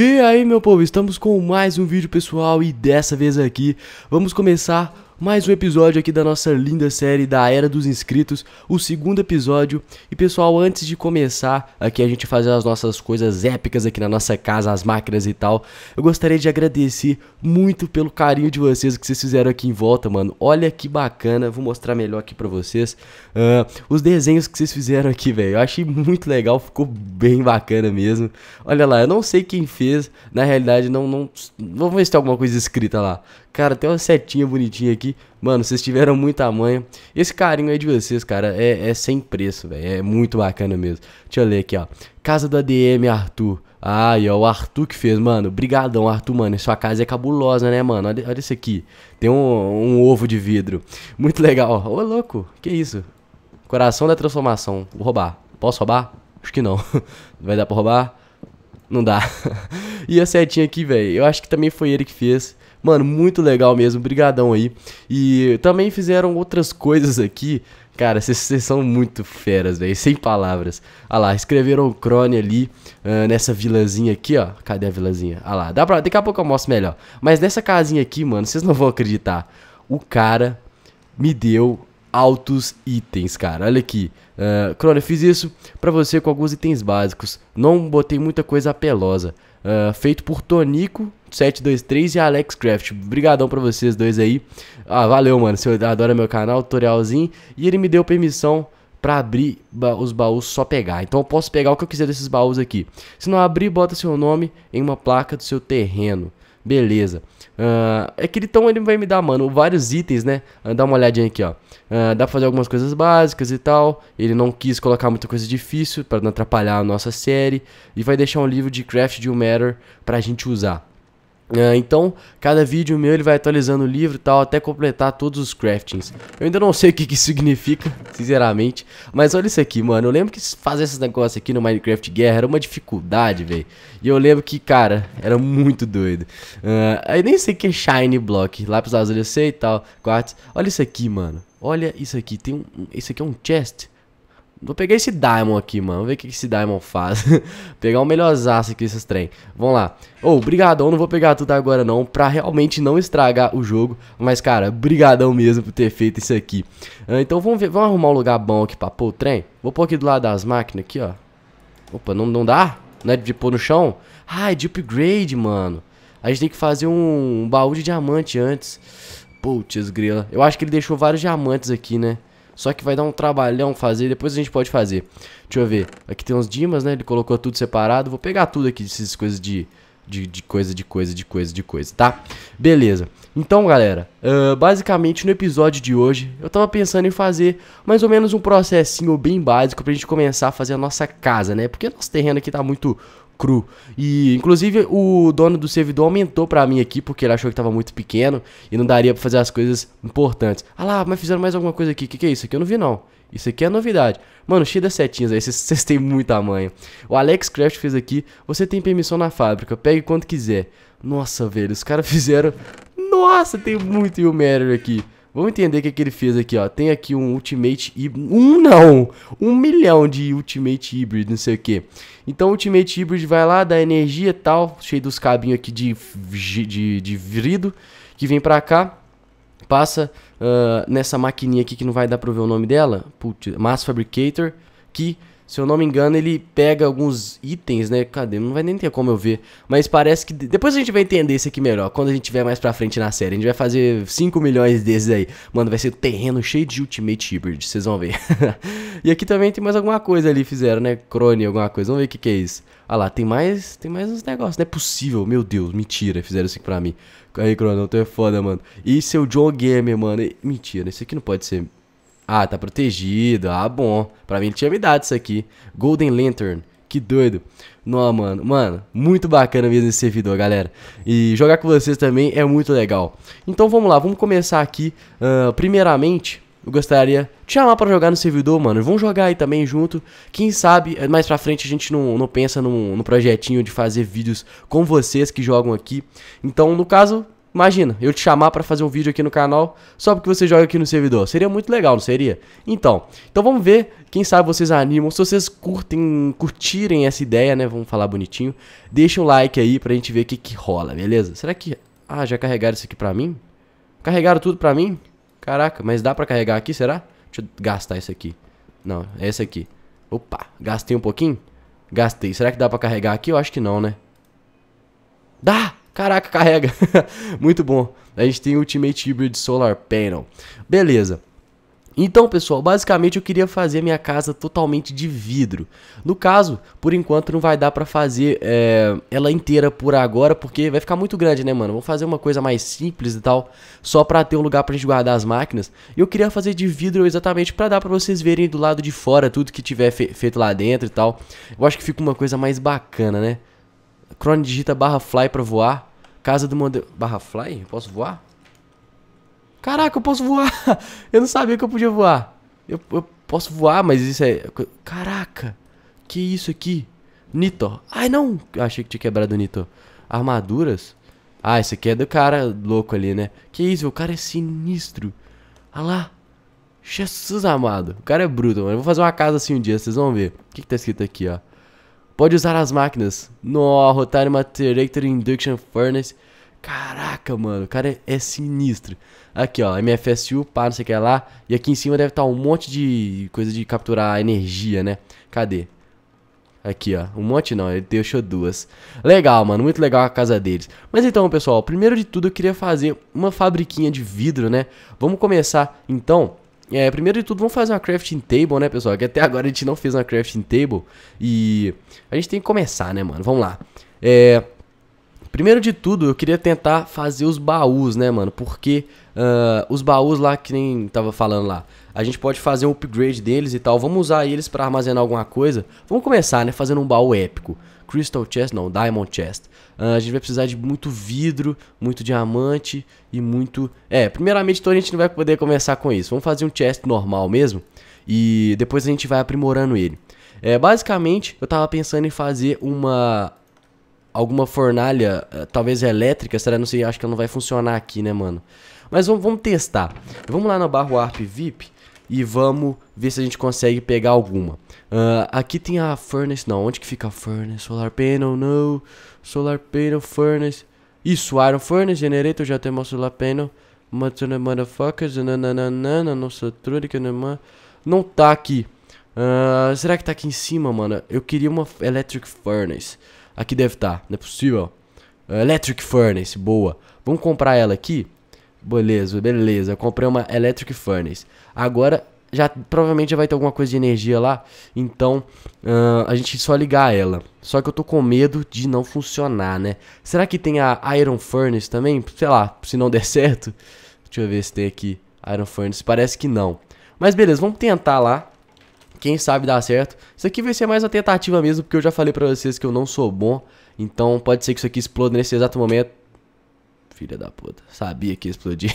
E aí, meu povo, estamos com mais um vídeo, pessoal, e dessa vez aqui vamos começar mais um episódio aqui da nossa linda série da Era dos Inscritos, o segundo episódio. E, pessoal, antes de começar aqui a gente fazer as nossas coisas épicas aqui na nossa casa, as máquinas e tal, eu gostaria de agradecer muito pelo carinho de vocês que vocês fizeram aqui em volta, mano. Olha que bacana, vou mostrar melhor aqui pra vocês os desenhos que vocês fizeram aqui, velho. Eu achei muito legal, ficou bem bacana mesmo. Olha lá, eu não sei quem fez, na realidade, não... Vamos ver se tem alguma coisa escrita lá. Cara, tem uma setinha bonitinha aqui. Mano, vocês tiveram muita manha. Esse carinho aí de vocês, cara, é sem preço, velho. É muito bacana mesmo. Deixa eu ler aqui, ó. Casa do ADM, Arthur. Aí, ó, o Arthur que fez, mano. Brigadão, Arthur, mano. Sua casa é cabulosa, né, mano? Olha isso aqui. Tem um ovo de vidro. Muito legal, ó. Ô, louco. Que isso? Coração da transformação. Vou roubar. Posso roubar? Acho que não. Vai dar pra roubar? Não dá. E a setinha aqui, velho. Eu acho que também foi ele que fez. Mano, muito legal mesmo, brigadão aí. E também fizeram outras coisas aqui. Cara, vocês são muito feras, velho, sem palavras. Ah lá, escreveram o Kroni ali, nessa vilazinha aqui, ó. Cadê a vilazinha? Ah lá, dá pra... daqui a pouco eu mostro melhor. Mas nessa casinha aqui, mano, vocês não vão acreditar. O cara me deu altos itens, cara. Olha aqui. Kroni, eu fiz isso pra você com alguns itens básicos. Não botei muita coisa apelosa. Feito por Tonico 723 e Alexcraft. Obrigadão pra vocês dois aí. Ah, valeu, mano. Você adora meu canal, tutorialzinho. E ele me deu permissão pra abrir os baús, só pegar. Então eu posso pegar o que eu quiser desses baús aqui. Se não abrir, bota seu nome em uma placa do seu terreno. Beleza. É que então ele vai me dar, mano, vários itens, né? Dá uma olhadinha aqui, ó. Dá pra fazer algumas coisas básicas e tal. Ele não quis colocar muita coisa difícil pra não atrapalhar a nossa série. E vai deixar um livro de craft de um matter pra gente usar. Então, cada vídeo meu ele vai atualizando o livro e tal, até completar todos os craftings. Eu ainda não sei o que que significa, sinceramente. Mas olha isso aqui, mano. Eu lembro que fazer esses negócios aqui no Minecraft Guerra era uma dificuldade, velho. E eu lembro que, cara, era muito doido. Aí nem sei o que é Shiny Block. Lápis azul eu sei e tal, quartz. Olha isso aqui, mano. Olha isso aqui. Tem um... isso aqui é um chest. Vou pegar esse Diamond aqui, mano. Vamos ver o que esse Diamond faz. Pegar um melhorzaço aqui, esses trem. Vamos lá. Ô, brigadão. Não vou pegar tudo agora, não. Pra realmente não estragar o jogo. Mas, cara, brigadão mesmo por ter feito isso aqui. Então, vamos ver. Vamos arrumar um lugar bom aqui pra pôr o trem. Vou pôr aqui do lado das máquinas, aqui, ó. Opa, não dá? Não é de pôr no chão? Ah, é de upgrade, mano. A gente tem que fazer um baú de diamante antes. Putz, grila. Eu acho que ele deixou vários diamantes aqui, né? Só que vai dar um trabalhão fazer, depois a gente pode fazer. Deixa eu ver, aqui tem uns dimas, né, ele colocou tudo separado. Vou pegar tudo aqui, essas coisas de coisa, tá? Beleza, então galera, basicamente no episódio de hoje eu tava pensando em fazer mais ou menos um processinho bem básico pra gente começar a fazer a nossa casa, né? Porque nosso terreno aqui tá muito... cru. E, inclusive, o dono do servidor aumentou pra mim aqui, porque ele achou que tava muito pequeno e não daria pra fazer as coisas importantes. Ah lá, mas fizeram mais alguma coisa aqui. O que é isso aqui? Eu não vi, não. Isso aqui é novidade. Mano, cheio das setinhas aí, vocês têm muito tamanho. O Alexcraft fez aqui, você tem permissão na fábrica, pegue quanto quiser. Nossa, velho, os caras fizeram... Nossa, tem muito Mario aqui. Vamos entender o que é que ele fez aqui, ó. Tem aqui um Ultimate Hybrid... Um milhão de Ultimate Hybrid, não sei o que. Então, Ultimate Hybrid vai lá, dá energia e tal. Cheio dos cabinhos aqui de vidro. Que vem pra cá. Passa nessa maquininha aqui que não vai dar pra ver o nome dela. Putz, Mass Fabricator. Que, se eu não me engano, ele pega alguns itens, né? Cadê? Não vai nem ter como eu ver. Mas parece que... depois a gente vai entender isso aqui melhor. Quando a gente tiver mais pra frente na série. A gente vai fazer 5 milhões desses aí. Mano, vai ser terreno cheio de Ultimate Hybrid. Vocês vão ver. E aqui também tem mais alguma coisa ali. Fizeram, né? Kroni, alguma coisa. Vamos ver o que que é isso. Ah lá, tem mais uns negócios. Não é possível. Meu Deus, mentira. Fizeram isso aqui pra mim. Aí, Kroni, tu é foda, mano. E seu John Gamer, mano. Mentira, isso aqui não pode ser... Ah, tá protegido. Ah, bom. Pra mim ele tinha me dado isso aqui. Golden Lantern. Que doido. Não, mano. Mano, muito bacana mesmo esse servidor, galera. E jogar com vocês também é muito legal. Então vamos lá. Vamos começar aqui. Primeiramente, eu gostaria de chamar pra jogar no servidor, mano. Vamos jogar aí também junto. Quem sabe, mais pra frente a gente não pensa num projetinho de fazer vídeos com vocês que jogam aqui. Então, no caso... Imagina, eu te chamar pra fazer um vídeo aqui no canal só porque você joga aqui no servidor. Seria muito legal, não seria? Então vamos ver. Quem sabe vocês animam. Se vocês curtirem essa ideia, né? Vamos falar bonitinho. Deixa um like aí pra gente ver o que que rola, beleza? Será que... Ah, já carregaram isso aqui pra mim? Carregaram tudo pra mim? Caraca, mas dá pra carregar aqui, será? Deixa eu gastar isso aqui. Não, é esse aqui. Opa, gastei um pouquinho? Gastei. Será que dá pra carregar aqui? Eu acho que não, né? Dá! Caraca, carrega. Muito bom. A gente tem Ultimate Hybrid Solar Panel. Beleza. Então, pessoal, basicamente eu queria fazer a minha casa totalmente de vidro. No caso, por enquanto não vai dar pra fazer ela inteira por agora, porque vai ficar muito grande, né, mano? Vamos fazer uma coisa mais simples e tal, só pra ter um lugar pra gente guardar as máquinas. E eu queria fazer de vidro exatamente pra dar pra vocês verem do lado de fora tudo que tiver feito lá dentro e tal. Eu acho que fica uma coisa mais bacana, né? Kroni digita /fly pra voar. Casa do modelo... /fly? Eu posso voar? Caraca, eu posso voar. Eu não sabia que eu podia voar. Eu posso voar, mas isso é... Caraca, que isso aqui? Nito. Ai, não. Eu achei que tinha quebrado o Nito. Armaduras. Ah, esse aqui é do cara louco ali, né? Que isso, o cara é sinistro. Olha lá. Jesus amado. O cara é bruto, mano. Eu vou fazer uma casa assim um dia, vocês vão ver. O que que tá escrito aqui, ó? Pode usar as máquinas. No, rotário Material Induction Furnace. Caraca, mano, o cara é sinistro. Aqui, ó, MFSU, pá, não sei o que lá. E aqui em cima deve estar um monte de coisa de capturar energia, né? Cadê? Aqui, ó, um monte não, ele deixou duas. Legal, mano, muito legal a casa deles. Mas então, pessoal, primeiro de tudo eu queria fazer uma fabriquinha de vidro, né? Vamos começar, então... primeiro de tudo, vamos fazer uma crafting table, né, pessoal? Que até agora a gente não fez uma crafting table. E a gente tem que começar, né, mano? Vamos lá. Primeiro de tudo, eu queria tentar fazer os baús, né, mano? Porque os baús lá, que nem tava falando lá, a gente pode fazer um upgrade deles e tal. Vamos usar eles pra armazenar alguma coisa. Vamos começar, né, fazendo um baú épico. Crystal Chest, não, Diamond Chest. A gente vai precisar de muito vidro, muito diamante e muito... primeiramente, então a gente não vai poder começar com isso. Vamos fazer um chest normal mesmo e depois a gente vai aprimorando ele. Basicamente, eu tava pensando em fazer uma... alguma fornalha, talvez elétrica, será? Não sei, acho que ela não vai funcionar aqui, né, mano? Mas vamos testar. Vamos lá na barra Warp VIP e vamos ver se a gente consegue pegar alguma. Aqui tem a Furnace, não, onde que fica a Furnace? Solar Panel, não. Solar Panel, Furnace. Isso, Iron Furnace, Generator, já temos Solar Panel. Motherfuckers, nananana, nossa trúdica, não tá aqui. Será que tá aqui em cima, mano? Eu queria uma Electric Furnace. Aqui deve estar, não é possível. Electric Furnace, boa. Vamos comprar ela aqui. Beleza, beleza, eu comprei uma Electric Furnace. Agora, provavelmente já vai ter alguma coisa de energia lá. Então, a gente só ligar ela. Só que eu tô com medo de não funcionar, né? Será que tem a Iron Furnace também? Sei lá, se não der certo. Deixa eu ver se tem aqui Iron Furnace, parece que não. Mas beleza, vamos tentar lá. Quem sabe dá certo. Isso aqui vai ser mais uma tentativa mesmo, porque eu já falei pra vocês que eu não sou bom. Então pode ser que isso aqui exploda nesse exato momento. Filha da puta, sabia que ia explodir.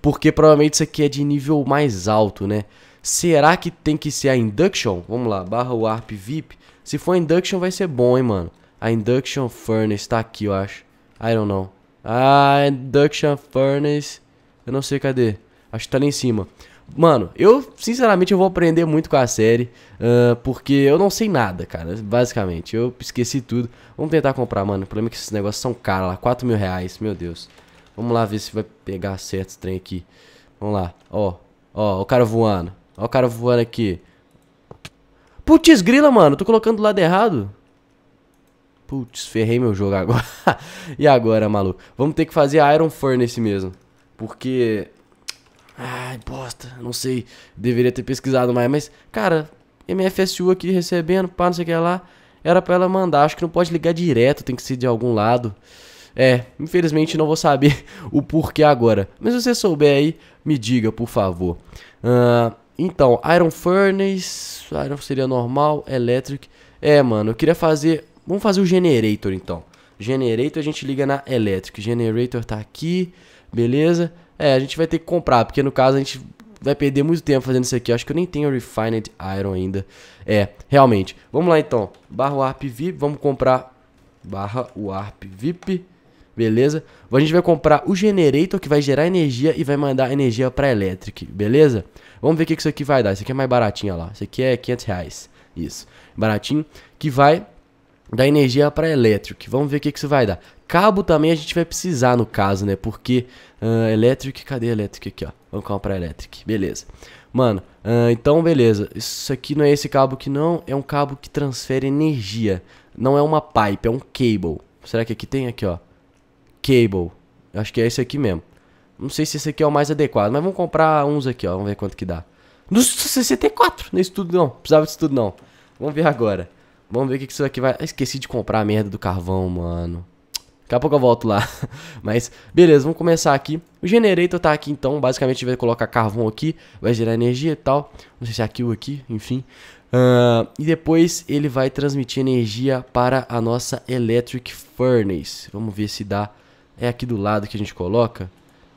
Porque provavelmente isso aqui é de nível mais alto, né? Será que tem que ser a Induction? Vamos lá, barra Warp VIP. Se for a Induction vai ser bom, hein, mano. A Induction Furnace tá aqui, eu acho. I don't know. A Induction Furnace, eu não sei cadê. Acho que tá lá em cima. Mano, sinceramente, eu vou aprender muito com a série, porque eu não sei nada, cara, basicamente, eu esqueci tudo. Vamos tentar comprar, mano, o problema é que esses negócios são caros lá, 4 mil reais, meu Deus. Vamos lá ver se vai pegar certo esse trem aqui, vamos lá, ó o cara voando, ó o cara voando aqui. Putz grila, mano, tô colocando do lado errado. Putz, ferrei meu jogo agora. E agora, maluco, vamos ter que fazer a Iron Furnace mesmo, porque... Ai, bosta, não sei, deveria ter pesquisado mais, mas, cara, MFSU aqui recebendo, pá, não sei o que lá, era pra ela mandar, acho que não pode ligar direto, tem que ser de algum lado. Infelizmente não vou saber o porquê agora, mas se você souber aí, me diga, por favor. Então, Iron Furnace, Iron seria normal, Electric, mano, eu queria fazer, vamos fazer o Generator então. Generator a gente liga na Electric, Generator tá aqui, beleza. A gente vai ter que comprar, porque no caso a gente vai perder muito tempo fazendo isso aqui. Acho que eu nem tenho Refined Iron ainda. Realmente. Vamos lá então. Barra Warp VIP, vamos comprar. Barra Warp VIP. beleza? A gente vai comprar o generator que vai gerar energia e vai mandar energia pra Electric, beleza? Vamos ver o que isso aqui vai dar. Isso aqui é mais baratinho, olha lá. Isso aqui é R$500, isso, baratinho, que vai dar energia pra Electric. Vamos ver o que isso vai dar. Cabo também a gente vai precisar no caso, né? Porque Electric, cadê Electric aqui, ó? Vamos comprar Electric, beleza. Mano, então beleza. Isso aqui não é esse cabo que não, é um cabo que transfere energia. Não é uma pipe, é um cable. Será que aqui tem? Aqui, ó. Cable. Acho que é esse aqui mesmo. Não sei se esse aqui é o mais adequado, mas vamos comprar uns aqui, ó. Vamos ver quanto que dá. Nossa, 64. Não é isso tudo não, precisava disso tudo não. Vamos ver agora. Vamos ver o que isso aqui vai... Eu esqueci de comprar a merda do carvão, mano. Daqui a pouco eu volto lá. Mas, beleza, vamos começar aqui. O generator tá aqui, então. Basicamente, a gente vai colocar carvão aqui. Vai gerar energia e tal. Não sei se é aqui ou aqui, enfim. E depois ele vai transmitir energia para a nossa Electric Furnace. Vamos ver se dá... É aqui do lado que a gente coloca?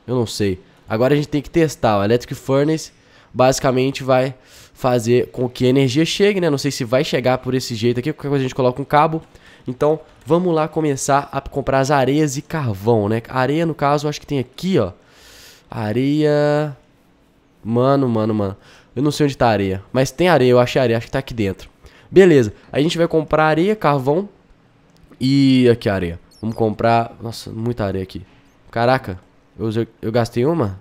Eu não sei. Agora a gente tem que testar. O Electric Furnace basicamente vai fazer com que a energia chegue, né? Não sei se vai chegar por esse jeito aqui. Qualquer coisa a gente coloca um cabo. Então, vamos lá começar a comprar as areias e carvão, né? Areia, no caso, acho que tem aqui, ó. Areia... Mano. Eu não sei onde tá a areia. Mas tem areia, eu achei areia. Acho que tá aqui dentro. Beleza. Aí a gente vai comprar areia, carvão e aqui a areia. Vamos comprar... Nossa, muita areia aqui. Caraca, eu gastei uma?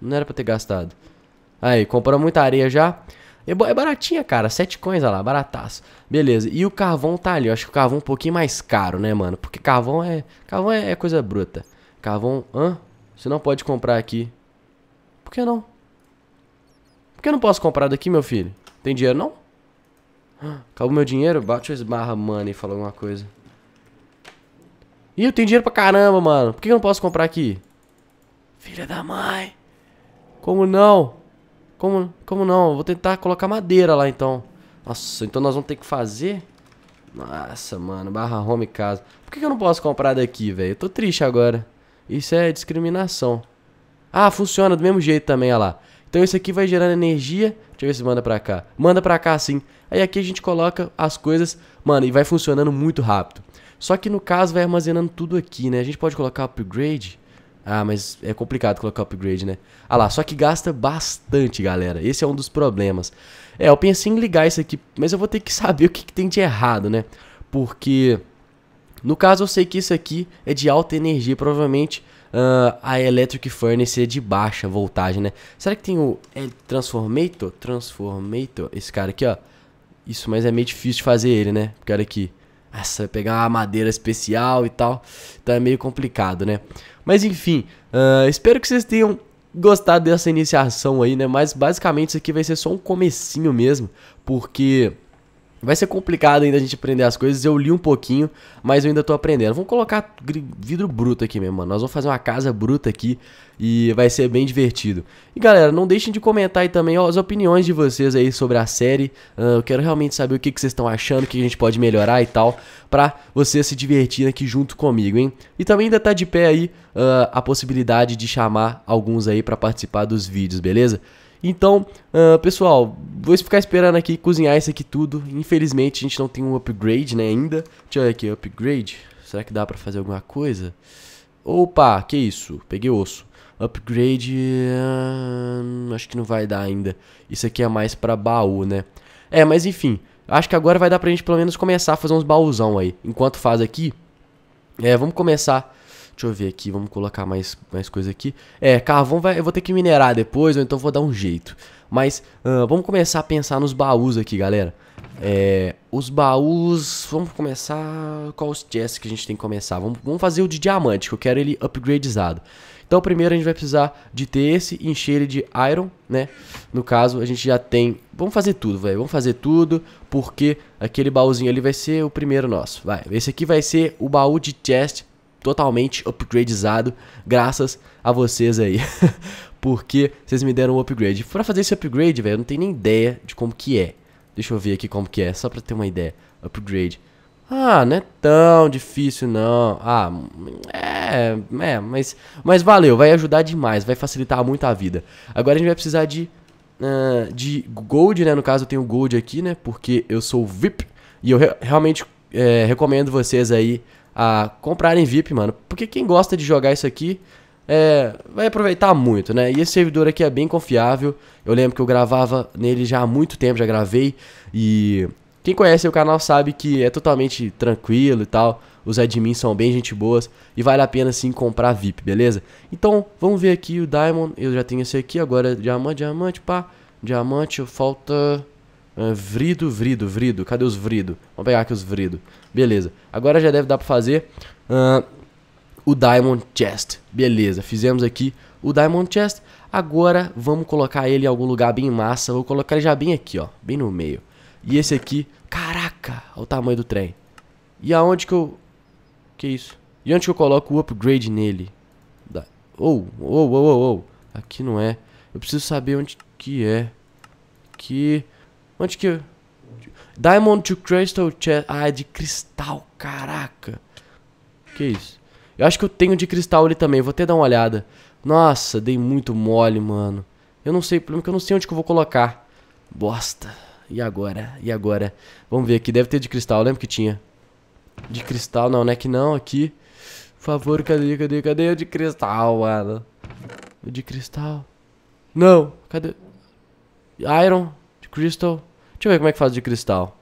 Não era pra ter gastado. Aí, comprou muita areia já. É baratinha, cara. 7 coins, olha lá, barataço. Beleza, e o carvão tá ali. Eu acho que o carvão é um pouquinho mais caro, né, mano? Porque carvão é... Carvão é coisa bruta. Carvão... Hã? Você não pode comprar aqui. Por que não? Por que eu não posso comprar daqui, meu filho? Tem dinheiro, não? Acabou meu dinheiro? Bate ou esbarra, mano, e fala alguma coisa. Ih, eu tenho dinheiro pra caramba, mano. Por que eu não posso comprar aqui? Filha da mãe. Como não? Como não? Vou tentar colocar madeira lá, então. Nossa, então nós vamos ter que fazer? Nossa, mano. Barra home casa. Por que eu não posso comprar daqui, velho? Eu tô triste agora. Isso é discriminação. Ah, funciona do mesmo jeito também, olha lá. Então esse aqui vai gerando energia. Deixa eu ver se manda pra cá. Manda pra cá, sim. Aí aqui a gente coloca as coisas, mano, e vai funcionando muito rápido. Só que no caso vai armazenando tudo aqui, né? A gente pode colocar upgrade... Ah, mas é complicado colocar upgrade, né? Ah lá, só que gasta bastante, galera. Esse é um dos problemas. É, eu pensei em ligar isso aqui, mas eu vou ter que saber o que tem de errado, né? Porque, no caso, eu sei que isso aqui é de alta energia. Provavelmente a Electric Furnace é de baixa voltagem, né? Será que tem o Transformator? Transformator, esse cara aqui, ó. Isso, mas é meio difícil de fazer ele, né? Porque olha aqui. Nossa, pegar uma madeira especial e tal. Então é meio complicado, né? Mas enfim, espero que vocês tenham gostado dessa iniciação aí, né? Mas basicamente isso aqui vai ser só um comecinho mesmo, porque vai ser complicado ainda a gente aprender as coisas. Eu li um pouquinho, mas eu ainda tô aprendendo. Vamos colocar vidro bruto aqui mesmo, mano. Nós vamos fazer uma casa bruta aqui e vai ser bem divertido. E galera, não deixem de comentar aí também, ó, as opiniões de vocês aí sobre a série. Eu quero realmente saber o que vocês estão achando, o que a gente pode melhorar e tal, pra vocês se divertirem aqui junto comigo, hein? E também ainda tá de pé aí a possibilidade de chamar alguns aí pra participar dos vídeos, beleza? Então, pessoal, vou ficar esperando aqui cozinhar isso aqui tudo. Infelizmente, a gente não tem um upgrade, né, ainda. Deixa eu ver aqui, upgrade. Será que dá pra fazer alguma coisa? Opa, que isso? Peguei osso. Upgrade... acho que não vai dar ainda. Isso aqui é mais pra baú, né? É, mas enfim. Acho que agora vai dar pra gente pelo menos começar a fazer uns baúzão aí. Enquanto faz aqui... É, vamos começar... Deixa eu ver aqui, vamos colocar mais coisa aqui. É, carvão eu vou ter que minerar depois, ou então vou dar um jeito. Mas vamos começar a pensar nos baús aqui, galera. É, os baús, vamos começar... Qual os chests que a gente tem que começar? Vamos fazer o de diamante, que eu quero ele upgradeizado. Então primeiro a gente vai precisar de ter esse, encher ele de iron, né? No caso a gente já tem... Vamos fazer tudo, velho. Vamos fazer tudo, porque aquele baúzinho ali vai ser o primeiro nosso. Vai, esse aqui vai ser o baú de chest totalmente upgradeizado, graças a vocês aí, porque vocês me deram um upgrade. Pra fazer esse upgrade, velho, eu não tenho nem ideia de como que é. Deixa eu ver aqui como que é, só pra ter uma ideia. Upgrade. Ah, não é tão difícil não. Ah, é mas valeu, vai ajudar demais, vai facilitar muito a vida. Agora a gente vai precisar de gold, né, no caso eu tenho gold aqui, né, porque eu sou VIP e eu realmente recomendo vocês aí a comprarem VIP, mano. Porque quem gosta de jogar isso aqui vai aproveitar muito, né? E esse servidor aqui é bem confiável. Eu lembro que eu gravava nele já há muito tempo, já gravei. E quem conhece o canal sabe que é totalmente tranquilo e tal. Os admins são bem gente boas e vale a pena sim comprar VIP, beleza? Então vamos ver aqui o Diamond. Eu já tenho esse aqui, agora diamante, diamante, pá. Diamante, falta... vrido, vrido, vrido. Cadê os vrido? Vamos pegar aqui os vrido. Beleza, agora já deve dar pra fazer o Diamond Chest. Beleza, fizemos aqui o Diamond Chest. Agora vamos colocar ele em algum lugar bem massa. Vou colocar ele já bem aqui, ó, bem no meio. E esse aqui, caraca, olha o tamanho do trem. E aonde que eu... que isso? E onde que eu coloco o upgrade nele? Aqui não é. Eu preciso saber onde que é. Aqui... onde que... Diamond to Crystal Chest... ah, é de cristal, caraca. Que isso? Eu acho que eu tenho de cristal ali também, vou até dar uma olhada. Nossa, dei muito mole, mano. Eu não sei, porque eu não sei onde que eu vou colocar. Bosta. E agora? E agora? Vamos ver aqui, deve ter de cristal, eu lembro que tinha. De cristal, não, né? Que não, aqui. Por favor, cadê, cadê, cadê o de cristal, mano? O de cristal. Não, cadê? Iron, de crystal... deixa eu ver como é que faz de cristal.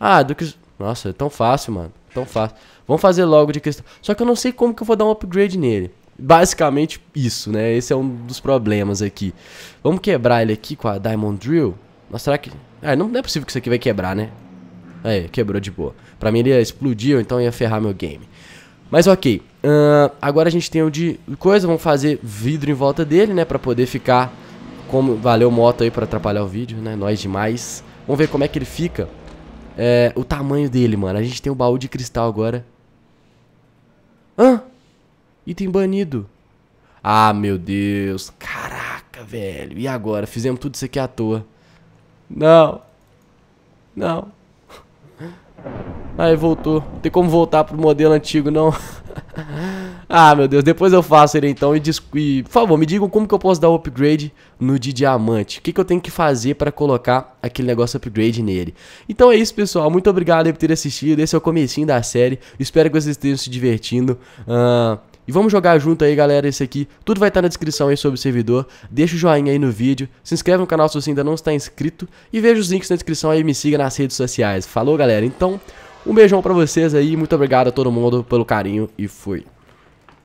Ah, do cristal. Nossa, é tão fácil, mano. Tão fácil. Vamos fazer logo de cristal. Só que eu não sei como que eu vou dar um upgrade nele. Basicamente isso, né? Esse é um dos problemas aqui. Vamos quebrar ele aqui com a Diamond Drill. Nossa, será que... ah, não é possível que isso aqui vai quebrar, né? Aí, quebrou de boa. Pra mim ele ia explodir, ou então ia ferrar meu game. Mas ok. Agora a gente tem o de coisa. Vamos fazer vidro em volta dele, né? Pra poder ficar... como... valeu moto aí pra atrapalhar o vídeo, né? Nós demais... vamos ver como é que ele fica. O tamanho dele, mano. A gente tem um baú de cristal agora. Hã? Item banido. Ah, meu Deus. Caraca, velho. E agora? Fizemos tudo isso aqui à toa. Não. Não. Aí voltou. Não tem como voltar pro modelo antigo, não. Ah, meu Deus. Depois eu faço ele então. E por favor, me digam como que eu posso dar o upgrade no de diamante. O que que eu tenho que fazer para colocar aquele negócio upgrade nele. Então é isso, pessoal. Muito obrigado por ter assistido. Esse é o comecinho da série. Espero que vocês estejam se divertindo. E vamos jogar junto aí, galera, esse aqui. Tudo vai estar na descrição aí sobre o servidor. Deixa o joinha aí no vídeo. Se inscreve no canal se você ainda não está inscrito. E veja os links na descrição aí e me siga nas redes sociais. Falou, galera. Então, um beijão pra vocês aí. Muito obrigado a todo mundo pelo carinho e fui.